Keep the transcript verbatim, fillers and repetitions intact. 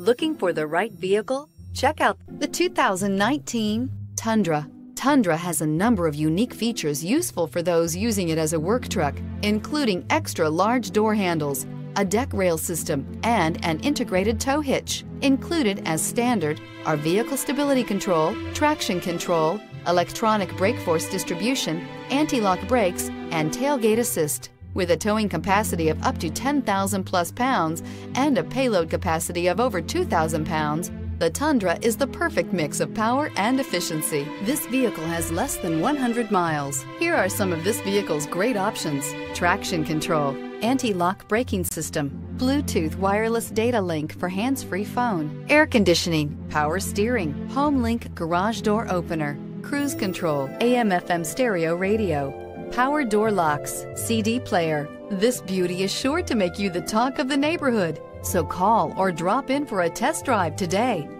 Looking for the right vehicle? Check out the two thousand nineteen Tundra. Tundra has a number of unique features useful for those using it as a work truck, including extra-large door handles, a deck rail system, and an integrated tow hitch. Included as standard are vehicle stability control, traction control, electronic brake force distribution, anti-lock brakes, and tailgate assist. With a towing capacity of up to ten thousand plus pounds and a payload capacity of over two thousand pounds, the Tundra is the perfect mix of power and efficiency. This vehicle has less than one hundred miles. Here are some of this vehicle's great options: traction control, anti-lock braking system, Bluetooth wireless data link for hands-free phone, air conditioning, power steering, HomeLink garage door opener, cruise control, A M F M stereo radio, power door locks, C D player. This beauty is sure to make you the talk of the neighborhood. So call or drop in for a test drive today.